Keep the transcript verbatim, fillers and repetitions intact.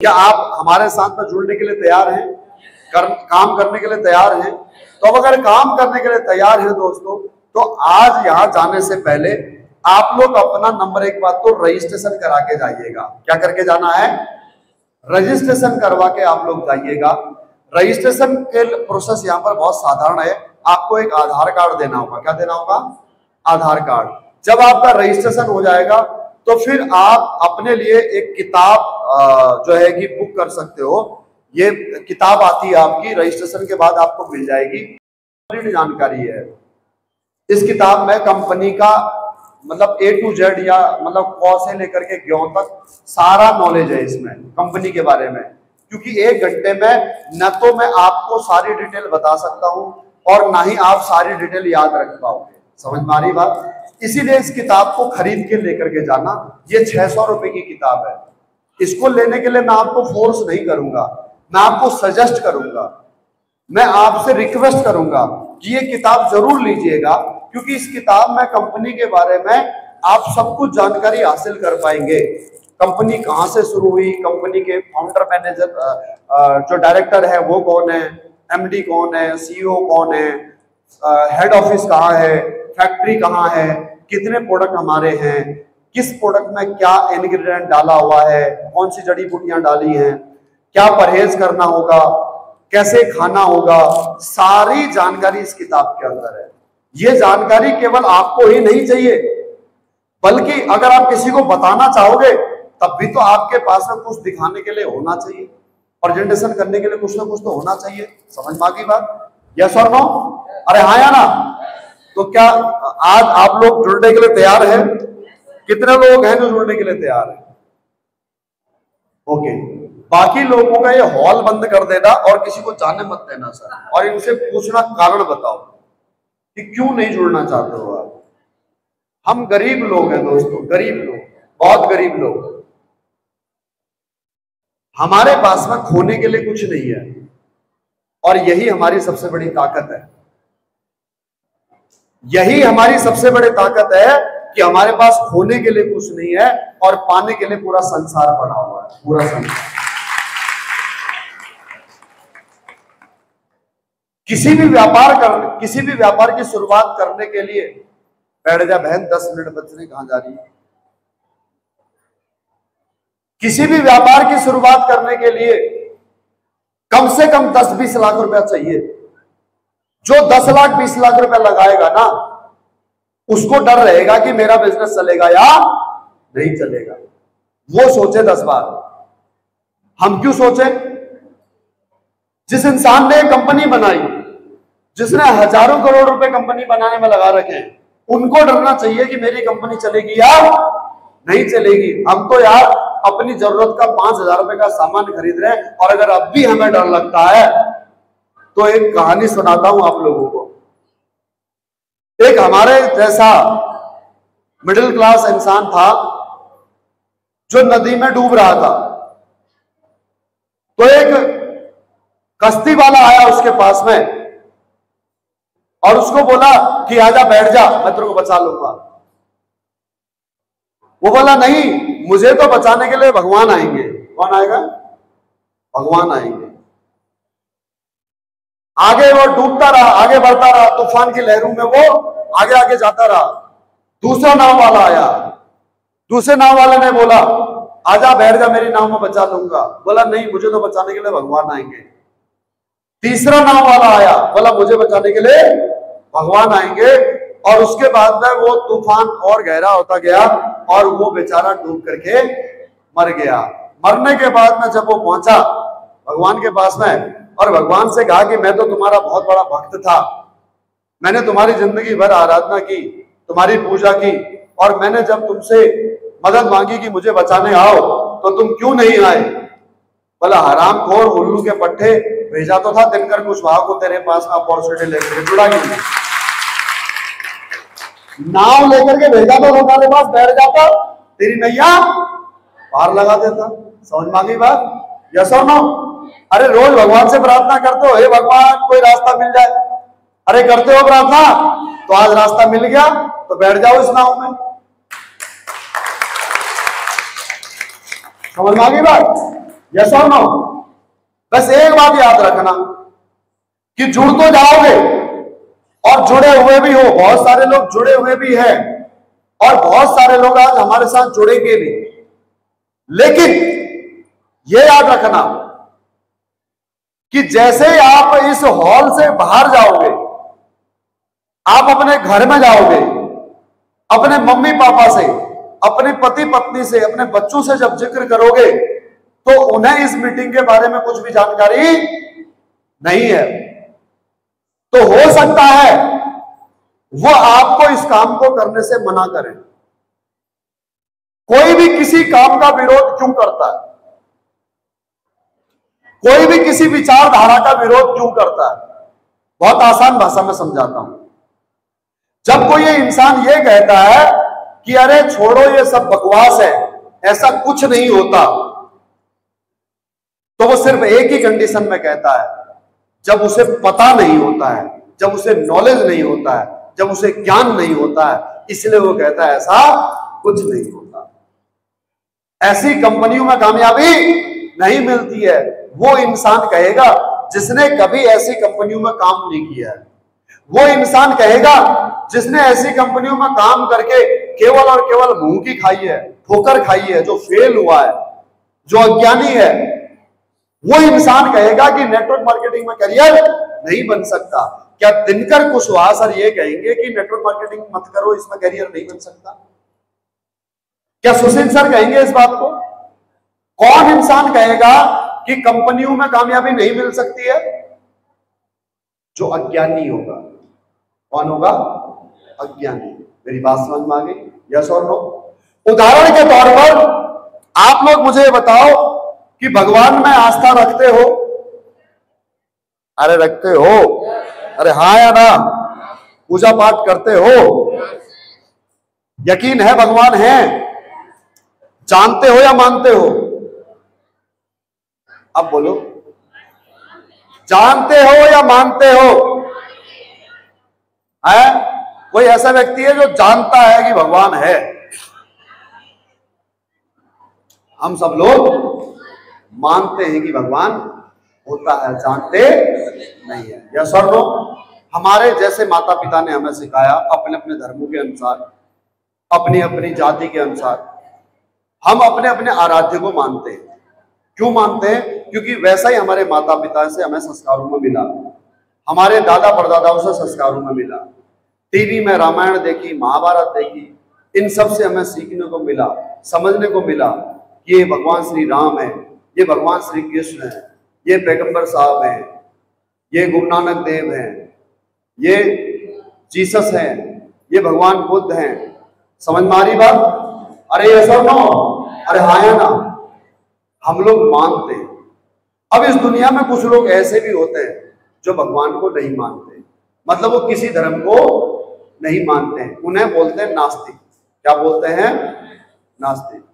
क्या आप हमारे साथ में जुड़ने के लिए तैयार हैं, कर्म काम करने के लिए तैयार हैं? तो अब अगर काम करने के लिए तैयार हैं दोस्तों, तो आज यहाँ जाने से पहले आप लोग अपना नंबर एक बात तो रजिस्ट्रेशन करा के जाइएगा। क्या करके जाना है? रजिस्ट्रेशन करवा के आप लोग जाइएगा। रजिस्ट्रेशन के प्रोसेस यहाँ पर बहुत साधारण है। आपको एक आधार कार्ड देना होगा। क्या देना होगा? आधार कार्ड। जब आपका रजिस्ट्रेशन हो जाएगा तो फिर आप अपने लिए एक किताब जो है कि बुक कर सकते हो। ये किताब आती है आपकी, रजिस्ट्रेशन के बाद आपको मिल जाएगी। जानकारी है इस किताब में कंपनी का मतलब ए टू जेड या मतलब क से लेकर के ज्ञ तक सारा नॉलेज है इसमें कंपनी के बारे में, क्योंकि एक घंटे में न तो मैं आपको सारी डिटेल बता सकता हूँ और ना ही आप सारी डिटेल याद रख पाओगे। समझ में आ रही बात? इसीलिए इस किताब को खरीद के लेकर के जाना। ये छह सौ रुपए की किताब है। इसको लेने के लिए मैं आपको फोर्स नहीं करूंगा, मैं आपको सजेस्ट करूंगा, मैं आपसे रिक्वेस्ट करूंगा कि ये किताब जरूर लीजिएगा, क्योंकि इस किताब में कंपनी के बारे में आप सब कुछ जानकारी हासिल कर पाएंगे। कंपनी कहाँ से शुरू हुई, कंपनी के फाउंडर मैनेजर जो डायरेक्टर है वो कौन है, एमडी कौन है, सीईओ कौन है, हेड ऑफिस कहाँ है, फैक्ट्री कहाँ है, कितने प्रोडक्ट हमारे हैं, किस प्रोडक्ट में क्या इंग्रेडिएंट डाला हुआ है, कौन सी जड़ी बूटियां डाली हैं, क्या परहेज करना होगा, कैसे खाना होगा, सारी जानकारी इस किताब के अंदर है। ये जानकारी केवल आपको ही नहीं चाहिए, बल्कि अगर आप किसी को बताना चाहोगे तब भी तो आपके पास में कुछ दिखाने के लिए होना चाहिए, प्रेजेंटेशन करने के लिए कुछ ना कुछ तो होना चाहिए। समझ में आ गई बात? यस और नो? अरे हाँ या ना? तो क्या आज आप लोग जुड़ने के लिए तैयार हैं? कितने लोग हैं जो जुड़ने के लिए तैयार हैं? ओके, बाकी लोगों का ये हॉल बंद कर देना और किसी को जाने मत देना सर, और इनसे पूछना कारण बताओ कि क्यों नहीं जुड़ना चाहते हो आप। हम गरीब लोग हैं दोस्तों, गरीब लोग, बहुत गरीब लोग। हमारे पास में खोने के लिए कुछ नहीं है और यही हमारी सबसे बड़ी ताकत है। यही हमारी सबसे बड़ी ताकत है कि हमारे पास खोने के लिए कुछ नहीं है और पाने के लिए पूरा संसार पड़ा हुआ है, पूरा संसार। किसी भी व्यापार करने, किसी भी व्यापार की शुरुआत करने के लिए बैठ जा बहन, दस मिनट बचने कहां जा रही है। किसी भी व्यापार की शुरुआत करने के लिए कम से कम दस बीस लाख रुपया चाहिए। जो दस लाख बीस लाख रुपया लगाएगा ना, उसको डर रहेगा कि मेरा बिजनेस चलेगा या नहीं चलेगा। वो सोचे दस बार। हम क्यों सोचे? जिस इंसान ने कंपनी बनाई, जिसने हजारों करोड़ रुपए कंपनी बनाने में लगा रखे हैं, उनको डरना चाहिए कि मेरी कंपनी चलेगी या नहीं चलेगी। हम तो यार अपनी जरूरत का पांच हजार रुपए का सामान खरीद रहे हैं और अगर अब भी हमें डर लगता है तो एक कहानी सुनाता हूं आप लोगों को। एक हमारे जैसा मिडिल क्लास इंसान था जो नदी में डूब रहा था, तो एक कश्ती वाला आया उसके पास में और उसको बोला कि आजा बैठ जा, मैं तेरे को बचा लूंगा। वो बोला नहीं, मुझे तो बचाने के लिए भगवान आएंगे। कौन आएगा? भगवान आएंगे। आगे वो डूबता रहा, आगे बढ़ता रहा, तूफान की लहरों में वो आगे आगे जाता रहा। दूसरा नाव वाला आया, दूसरे नाव वाले ने बोला आजा बैठ जा, मेरी नाव में बचा लूंगा। बोला नहीं, मुझे तो बचाने के लिए भगवान आएंगे। तीसरा नाव वाला आया, बोला मुझे बचाने के लिए भगवान आएंगे। और उसके बाद में वो तूफान और गहरा होता गया और वो बेचारा डूब करके मर गया। मरने के बाद में जब वो पहुंचा भगवान के पास में और भगवान से कहा कि मैं तो तुम्हारा बहुत बड़ा भक्त था, मैंने तुम्हारी जिंदगी भर आराधना की, तुम्हारी पूजा की, और मैंने जब तुमसे मदद मांगी कि मुझे बचाने आओ तो तुम क्यों नहीं आए? बोला हरामखोर उल्लू के पट्टे, भेजा तो था दिनकर कुशवाहा को तेरे पास अपॉर्चुनिटी लेकर, जुड़ा क्यों? नाव लेकर के भेजा तो तुम्हारे पास, बैठ जाता तेरी नैया पार लगा देता। समझ मांगी बात? यस और नो? अरे रोज भगवान से प्रार्थना करते हो, हे भगवान कोई रास्ता मिल जाए, अरे करते हो प्रार्थना, तो आज रास्ता मिल गया तो बैठ जाओ इस नाव में। समझ में आ गई बात? यस और नो? बस एक बात याद रखना कि जुड़ तो जाओगे और जुड़े हुए भी हो, बहुत सारे लोग जुड़े हुए भी हैं और बहुत सारे लोग आज हमारे साथ जुड़ेंगे भी, लेकिन यह याद रखना कि जैसे आप इस हॉल से बाहर जाओगे, आप अपने घर में जाओगे, अपने मम्मी पापा से, अपने पति पत्नी से, अपने बच्चों से जब जिक्र करोगे तो उन्हें इस मीटिंग के बारे में कुछ भी जानकारी नहीं है, तो हो सकता है वो आपको इस काम को करने से मना करें। कोई भी किसी काम का विरोध क्यों करता है? कोई भी किसी विचारधारा का विरोध क्यों करता है? बहुत आसान भाषा में समझाता हूं। जब कोई ये इंसान ये कहता है कि अरे छोड़ो ये सब बकवास है, ऐसा कुछ नहीं होता, तो वो सिर्फ एक ही कंडीशन में कहता है, जब उसे पता नहीं होता है, जब उसे नॉलेज नहीं होता है, जब उसे ज्ञान नहीं होता है, इसलिए वो कहता है ऐसा कुछ नहीं होता, ऐसी कंपनियों में कामयाबी नहीं मिलती है। वो इंसान कहेगा जिसने कभी ऐसी कंपनियों में काम नहीं किया है, वो इंसान कहेगा जिसने ऐसी कंपनियों में काम करके केवल और केवल मुंह की खाई है, ठोकर खाई है, जो फेल हुआ है, जो अज्ञानी है, वो इंसान कहेगा कि नेटवर्क मार्केटिंग में करियर नहीं बन सकता। क्या दिनकर कुशवाहा सर ये कहेंगे कि नेटवर्क मार्केटिंग मत करो, इसमें करियर नहीं बन सकता? क्या सुशील सर कहेंगे इस बात को? कौन इंसान कहेगा कि कंपनियों में कामयाबी नहीं मिल सकती है? जो अज्ञानी होगा। कौन होगा? अज्ञानी। मेरी बात समझ में आ गई? यस और नो? उदाहरण के तौर पर आप लोग मुझे बताओ कि भगवान में आस्था रखते हो? अरे रखते हो, अरे हाँ या ना? पूजा पाठ करते हो? यकीन है भगवान है? जानते हो या मानते हो? अब बोलो, जानते हो या मानते हो? है कोई ऐसा व्यक्ति है जो जानता है कि भगवान है? हम सब लोग मानते हैं कि भगवान होता है, जानते नहीं है। या सर नो? हमारे जैसे माता पिता ने हमें सिखाया, अपने अपने धर्मों के अनुसार, अपनी अपनी जाति के अनुसार हम अपने अपने आराध्य को मानते हैं। क्यों मानते हैं? क्योंकि वैसा ही हमारे माता पिता से हमें संस्कारों में मिला, हमारे दादा परदादाओं से संस्कारों में मिला, टीवी में रामायण देखी, महाभारत देखी, इन सब से हमें सीखने को मिला, समझने को मिला कि ये भगवान श्री राम है, ये भगवान श्री कृष्ण है, ये पैगंबर साहब हैं, ये गुरु नानक देव हैं, ये जीसस हैं, ये भगवान बुद्ध हैं। समझ में आ रही बात? अरे ये सब ना, अरे हाँ या ना? हम लोग मानते हैं। अब इस दुनिया में कुछ लोग ऐसे भी होते हैं जो भगवान को नहीं मानते, मतलब वो किसी धर्म को नहीं मानते हैं, उन्हें बोलते हैं नास्तिक। क्या बोलते हैं? नास्तिक।